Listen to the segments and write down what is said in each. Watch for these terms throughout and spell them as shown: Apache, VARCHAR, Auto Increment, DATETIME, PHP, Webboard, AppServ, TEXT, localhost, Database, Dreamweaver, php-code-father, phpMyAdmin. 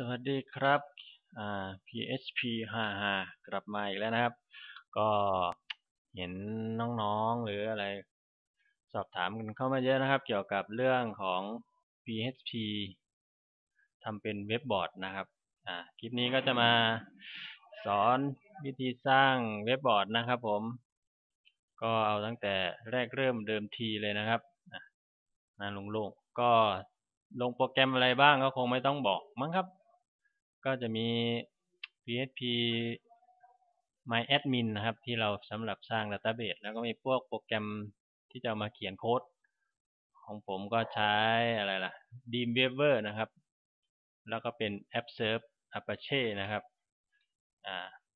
สวัสดีครับPHP 55กลับมาอีกแล้วนะครับก็เห็นน้องๆหรืออะไรสอบถามกันเข้ามาเยอะนะครับเกี่ยวกับเรื่องของ PHP ทำเป็น Webboard นะครับคลิปนี้ก็จะมาสอนวิธีสร้าง Webboard นะครับผมก็เอาตั้งแต่แรกเริ่มเดิมทีเลยนะครับมาลงๆก็ลงโปรแกรมอะไรบ้างก็คงไม่ต้องบอกมั้งครับก็จะมี php-myAdmin นะครับที่เราสำหรับสร้าง Database แล้วก็มีพวกโปรแกรมที่จะมาเขียนโค้ดของผมก็ใช้อะไรล่ะ Dreamweaver นะครับแล้วก็เป็น AppServ Apache นะครับ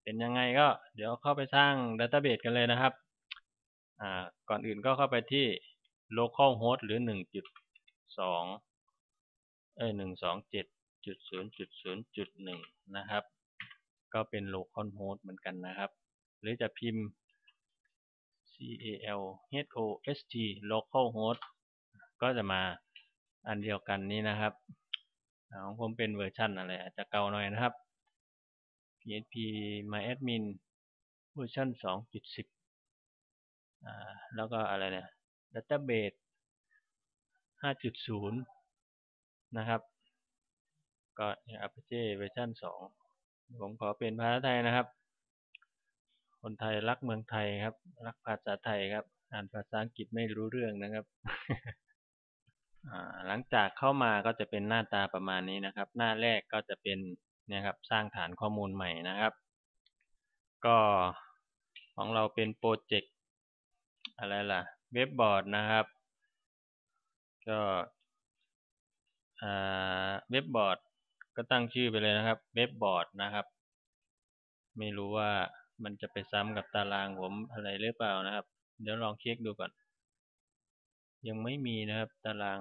เป็นยังไงก็เดี๋ยวเข้าไปสร้าง Database กันเลยนะครับก่อนอื่นก็เข้าไปที่ localhost หรือ 127.0.0.1 นะครับก็เป็น localhost เหมือนกันนะครับหรือจะพิมพ์ calhost localhost ก็จะมาอันเดียวกันนี้นะครับของผมเป็นเวอร์ชันอะไรอาจจะเก่าหน่อยนะครับ php-myAdmin เวอร์ชัน 2.10 แล้วก็อะไรเนี่ย database 5.0นะครับก็ Apache เวอร์ชัน 2ผมขอเป็นภาษาไทยนะครับคนไทยรักเมืองไทยครับรักภาษาไทยครับอ่านภาษาอังกฤษไม่รู้เรื่องนะครับหลังจากเข้ามาก็จะเป็นหน้าตาประมาณนี้นะครับหน้าแรกก็จะเป็นเนี่ยครับสร้างฐานข้อมูลใหม่นะครับก็ของเราเป็นโปรเจกต์อะไรล่ะ Webboard นะครับก็เว็บบอร์ดก็ตั้งชื่อไปเลยนะครับเว็บบอร์ดนะครับไม่รู้ว่ามันจะไปซ้ำกับตารางผมอะไรหรือเปล่านะครับเดี๋ยวลองเช็คดูก่อนยังไม่มีนะครับตาราง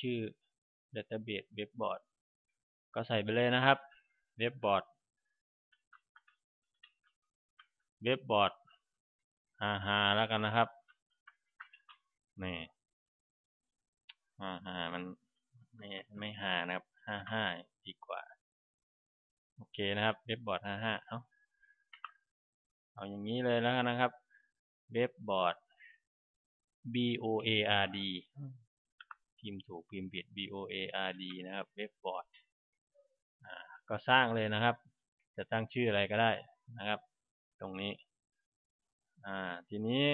ชื่อ Database เว็บบอร์ดก็ใส่ไปเลยนะครับเว็บบอร์ดแล้วกันนะครับนี่มันไม่หานะครับ55ดีกว่าโอเคนะครับเว็บบอร์ด55เอาอย่างนี้เลยแล้วกันนะครับเว็บบอร์ด board พิมพ์ถูกพิมพ์ผิด board นะครับเว็บบอร์ดก็สร้างเลยนะครับจะตั้งชื่ออะไรก็ได้นะครับตรงนี้ทีนี้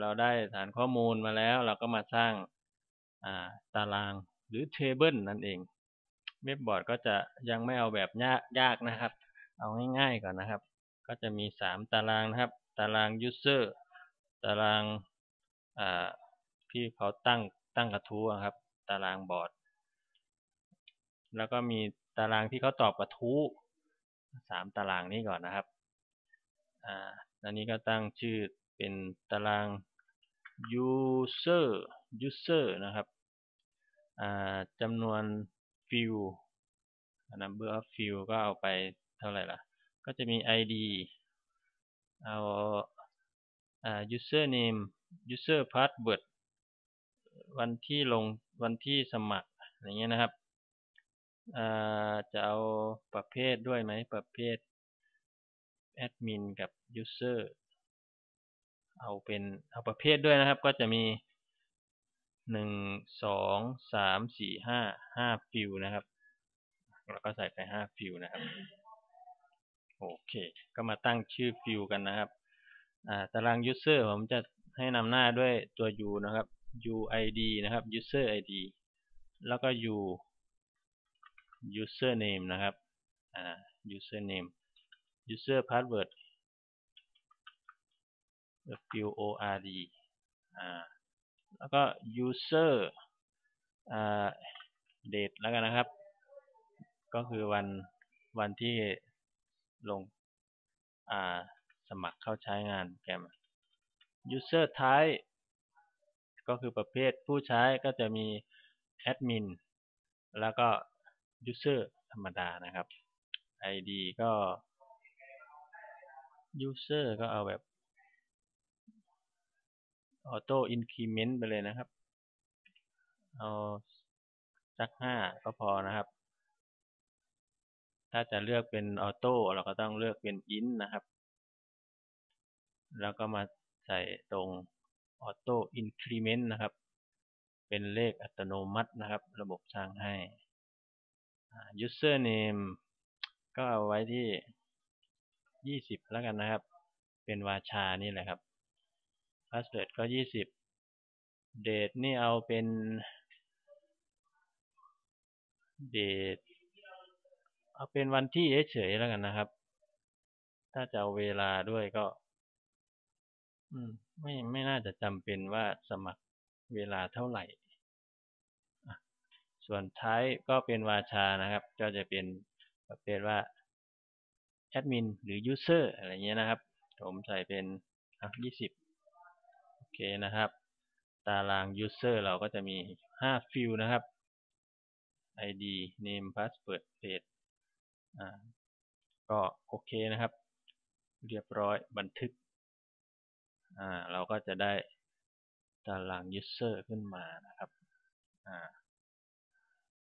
เราได้ฐานข้อมูลมาแล้วเราก็มาสร้างตารางหรือ table นั่นเองเว็บบอร์ดก็จะยังไม่เอาแบบยากนะครับเอาง่ายๆก่อนนะครับก็จะมี3ตารางนะครับตาราง user ตารางที่เขาตั้งกระทู้ครับตารางบอร์ดแล้วก็มีตารางที่เขาตอบกระทู้3ตารางนี้ก่อนนะครับอันนี้ก็ตั้งชื่อเป็นตาราง user นะครับจำนวน field number of field ก็เอาไปเท่าไหร่ล่ะก็จะมี id เอา username user password วันที่ลงวันที่สมัครอย่างเงี้ยนะครับจะเอาประเภทด้วยไหมประเภท admin กับ user เอาประเภทด้วยนะครับก็จะมี1 2 3 4 5ฟิลนะครับแล้วก็ใส่ไป5ฟิลนะครับโอเคก็มาตั้งชื่อฟิลกันนะครับตาราง user ผมจะให้นำหน้าด้วยตัว u นะครับ uid นะครับ user id แล้วก็ username นะครับusername user password field ord แล้วก็ user date แล้วกันนะครับก็คือวันที่ลงสมัครเข้าใช้งานแกม user type ก็คือประเภทผู้ใช้ก็จะมี admin แล้วก็ user ธรรมดานะครับ id ก็ user ก็เอาแบบauto increment ไปเลยนะครับเอาสัก5ก็พอนะครับ ถ้าจะเลือกเป็นออโต้เราก็ต้องเลือกเป็นอินต์นะครับแล้วก็มาใส่ตรงออโต้อินครีเมนต์นะครับเป็นเลขอัตโนมัตินะครับระบบสร้างให้ username ก็เอาไว้ที่20แล้วกันนะครับเป็นวาชานี่แหละครับ password ก็20 date นี่เอาเป็น date เอาเป็นวันที่เฉยๆแล้วกันนะครับถ้าจะเอาเวลาด้วยก็ไม่น่าจะจำเป็นว่าสมัครเวลาเท่าไหร่ส่วนท้ายก็เป็นวาชานะครับก็จะเป็นประเภทว่าแอดมินหรือ user อะไรเงี้ยนะครับผมใส่เป็น20โอเคนะครับตาราง user เราก็จะมี5ฟิลด์นะครับ id name password page ก็โอเคนะครับเรียบร้อยบันทึกเราก็จะได้ตาราง user ขึ้นมานะครับ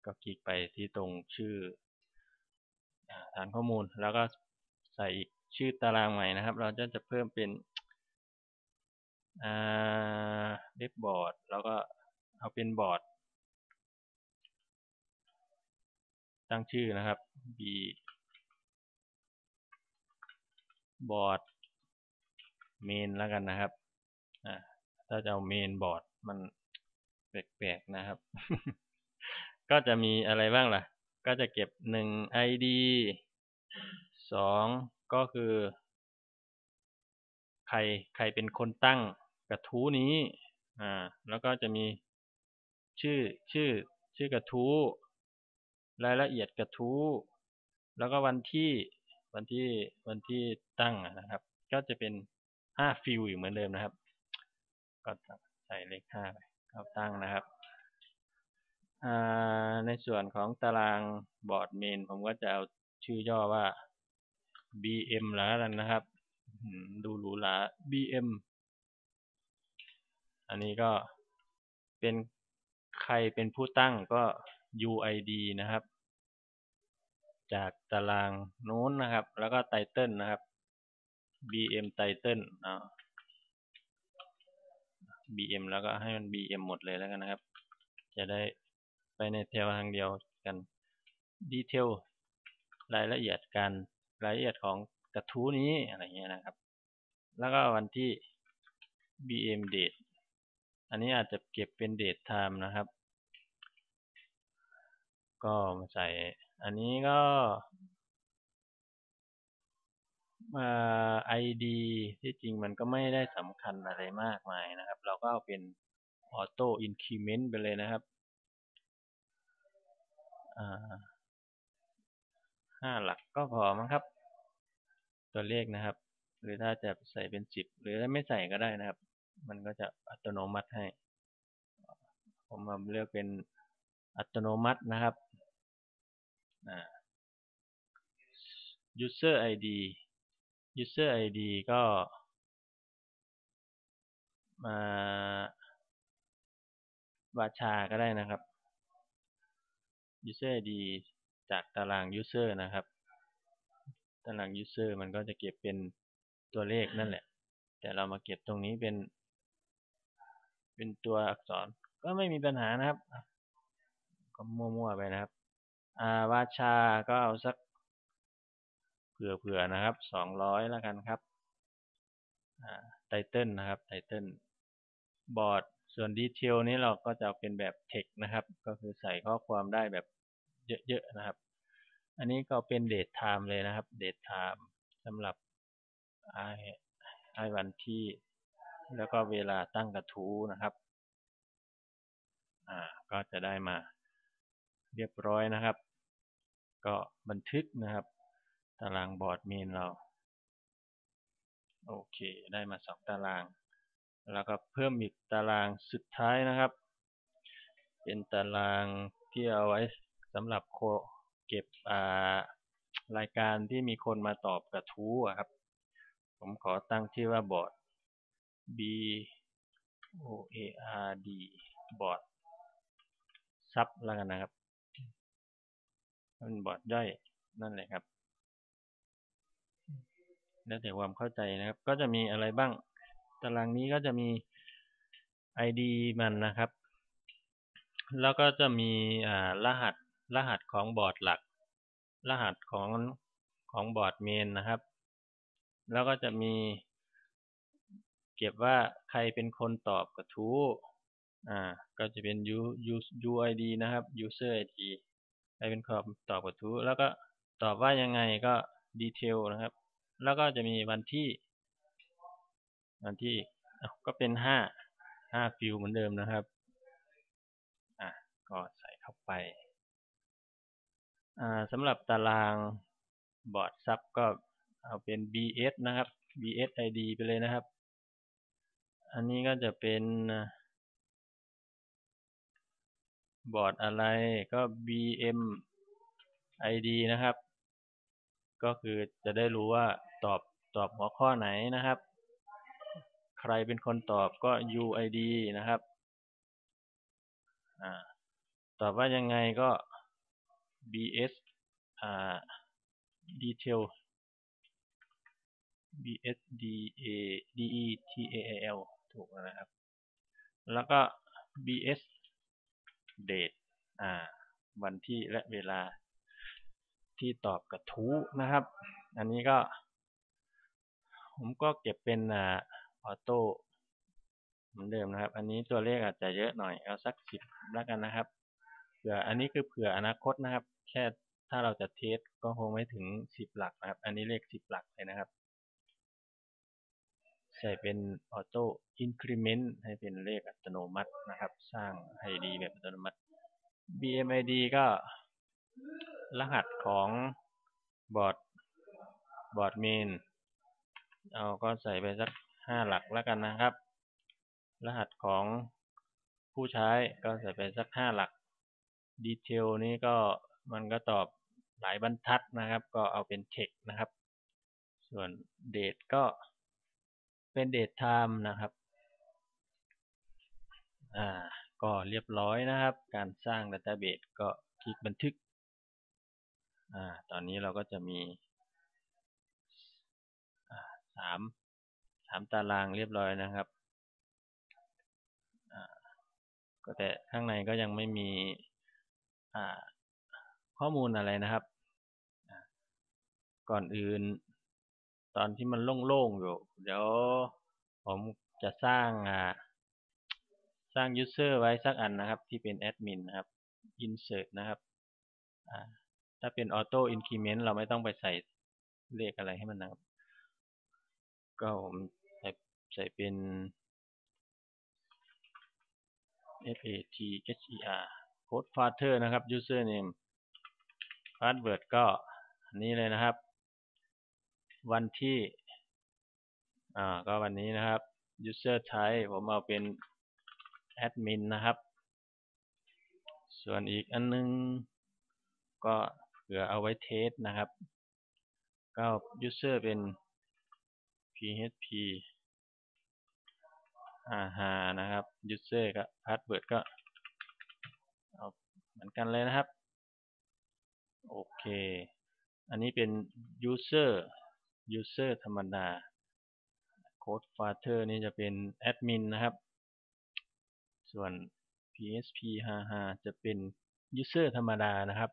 ก็คลิกไปที่ตรงชื่อฐานข้อมูลแล้วก็ใส่อีกชื่อตารางใหม่นะครับเราจะเพิ่มเป็นWebboard แล้วก็เอาเป็นบอร์ดตั้งชื่อนะครับ Board Main แล้วกันนะครับถ้าจะเอาเมนบอร์ดมันแปลกๆนะครับ ก็จะมีอะไรบ้างล่ะก็จะเก็บ1 ID 2ก็คือใครเป็นคนตั้งกระทู้นี้แล้วก็จะมีชื่อกระทู้รายละเอียดกระทู้แล้วก็วันที่ตั้งนะครับก็จะเป็น5ฟิลด์อยู่เหมือนเดิมนะครับก็ใส่เลข5ไปเข้าตั้งนะครับในส่วนของตารางบอร์ดเมนผมก็จะเอาชื่อย่อว่า BM แล้วกันนะครับดูหรูหรา BM อันนี้ก็เป็นใครเป็นผู้ตั้งก็ UID นะครับจากตารางโน้นนะครับแล้วก็ไตเติลนะครับ BM ไตเติลBM แล้วก็ให้มัน BM หมดเลยแล้วกันนะครับจะได้ไปในแถวทางเดียวกันดีเทลรายละเอียดของกระทู้นี้อะไรเงี้ยนะครับแล้วก็วันที่ BM date อันนี้อาจจะเก็บเป็น date time นะครับก็มาใส่อันนี้ก็ID ที่จริงมันก็ไม่ได้สำคัญอะไรมากมายนะครับเราก็เอาเป็น Auto Increment ไปเลยนะครับ5หลักก็พอมั้งครับตัวเลขนะครับหรือถ้าจะใส่เป็น10หรือถ้าไม่ใส่ก็ได้นะครับมันก็จะอัตโนมัติให้ผมมาเลือกเป็นอัตโนมัตินะครับuser ID ก็มาวาชาก็ได้นะครับ user ID จากตาราง user นะครับตาราง user มันก็จะเก็บเป็นตัวเลขนั่นแหละแต่เรามาเก็บตรงนี้เป็นตัวอักษรก็ไม่มีปัญหานะครับก็มั่วๆไปนะครับวาชาก็เอาสักเผื่อๆนะครับ200แล้วกันครับไตเติลนะครับไตเติลบอร์ดส่วนดีเทลนี้เราก็จะเป็นแบบเทคนะครับก็คือใส่ข้อความได้แบบเยอะๆนะครับอันนี้ก็เป็นเดทไทม์เลยนะครับเดทไทม์สำหรับไอวันที่แล้วก็เวลาตั้งกระทู้นะครับก็จะได้มาเรียบร้อยนะครับก็บันทึกนะครับตารางบอร์ดเมนเราโอเคได้มา2ตารางแล้วก็เพิ่มอีกตารางสุดท้ายนะครับเป็นตารางที่เอาไว้สำหรับเก็บรายการที่มีคนมาตอบกระทู้ครับผมขอตั้งชื่อว่าบอร์ด BOARD บอร์ดซับแล้วกันนะครับเป็นบอร์ดย่อย นั่นแหละครับแล้วแต่ความเข้าใจนะครับก็จะมีอะไรบ้างตารางนี้ก็จะมี ID มันนะครับแล้วก็จะมีรหัสของบอร์ดหลักรหัสของบอร์ดเมนนะครับแล้วก็จะมีเก็บว่าใครเป็นคนตอบกระทู้ก็จะเป็น UID นะครับ User ID ใครเป็นคนตอบกระทู้แล้วก็ตอบว่ายังไงก็ดีเทลนะครับแล้วก็จะมีวันที่ก็เป็น5ฟิลด์เหมือนเดิมนะครับก็ใส่เข้าไปสำหรับตารางบอร์ดซับก็เอาเป็น BS นะครับ BS ID ไปเลยนะครับอันนี้ก็จะเป็นบอร์ดอะไรก็ BM ID นะครับก็คือจะได้รู้ว่าตอบหัวข้อไหนนะครับใครเป็นคนตอบก็ UID นะครับตอบว่ายังไงก็ BS detail BSDETAL ถูกนะครับแล้วก็ BS date วันที่และเวลาที่ตอบกระทู้นะครับอันนี้ก็ผมก็เก็บเป็นออโต้เหมือนเดิมนะครับอันนี้ตัวเลขอาจจะเยอะหน่อยเอาสัก10แล้วกันนะครับเผื่ออันนี้คือเผื่ออนาคตนะครับแค่ถ้าเราจะเทสก็คงไม่ถึง10หลักนะครับอันนี้เลข10หลักเลยนะครับใส่เป็นออโต้อินคริเมนต์ให้เป็นเลขอัตโนมัตินะครับสร้างให้ดีแบบอัตโนมัติ BMID ก็รหัสของบอร์ดเมนเอาก็ใส่ไปสัก5หลักแล้วกันนะครับรหัสของผู้ใช้ก็ใส่ไปสัก5หลักดีเทลนี้ก็มันก็ตอบหลายบรรทัดนะครับก็เอาเป็นเทคนะครับส่วนเดทก็เป็นเดทไทม์นะครับก็เรียบร้อยนะครับการสร้างดัตต้าเบสก็คลิกบันทึกตอนนี้เราก็จะมี3ตารางเรียบร้อยนะครับก็แต่ข้างในก็ยังไม่มีข้อมูลอะไรนะครับก่อนอื่นตอนที่มันโล่งๆอยู่เดี๋ยวผมจะสร้าง user ไว้สักอันนะครับที่เป็น admin นะครับ insert นะครับถ้าเป็น auto increment เราไม่ต้องไปใส่เลขอะไรให้มันนะครับก็ผมใส่เป็น php-code-father นะครับ username password ก็อันนี้เลยนะครับวันที่ก็วันนี้นะครับ user type ผมเอาเป็น admin นะครับส่วนอีกอันนึงก็เผื่อเอาไว้เทสนะครับก็ user เป็น php นะครับ user ก็ password ก็เอาเหมือนกันเลยนะครับโอเคอันนี้เป็น user ธรรมดา code father นี่จะเป็น admin นะครับส่วน php จะเป็น user ธรรมดานะครับ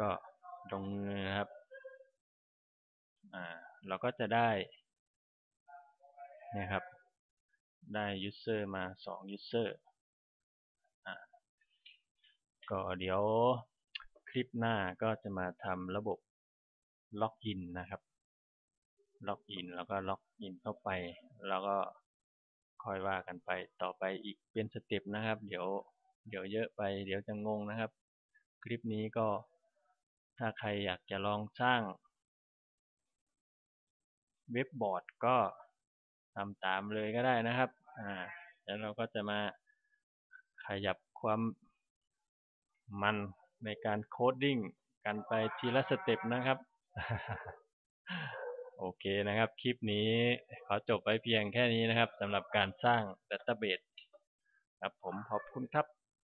ก็ตรงนี้นะครับเราก็จะได้นะครับได้ user มา2 user ก็เดี๋ยวคลิปหน้าก็จะมาทำระบบล็อกอินนะครับล็อกอินแล้วก็ล็อกอินเข้าไปแล้วก็ค่อยว่ากันไปต่อไปอีกเป็นสเต็ปนะครับเดี๋ยวเยอะไปเดี๋ยวจะงงนะครับคลิปนี้ก็ถ้าใครอยากจะลองสร้างเว็บบอร์ดก็ทำตามเลยก็ได้นะครับแล้วเราก็จะมาขยับความมันในการโคดดิ้งกันไปทีละสเต็ปนะครับ โอเคนะครับคลิปนี้ขอจบไว้เพียงแค่นี้นะครับสำหรับการสร้างดัตต้าเบสครับผมขอบคุณครับ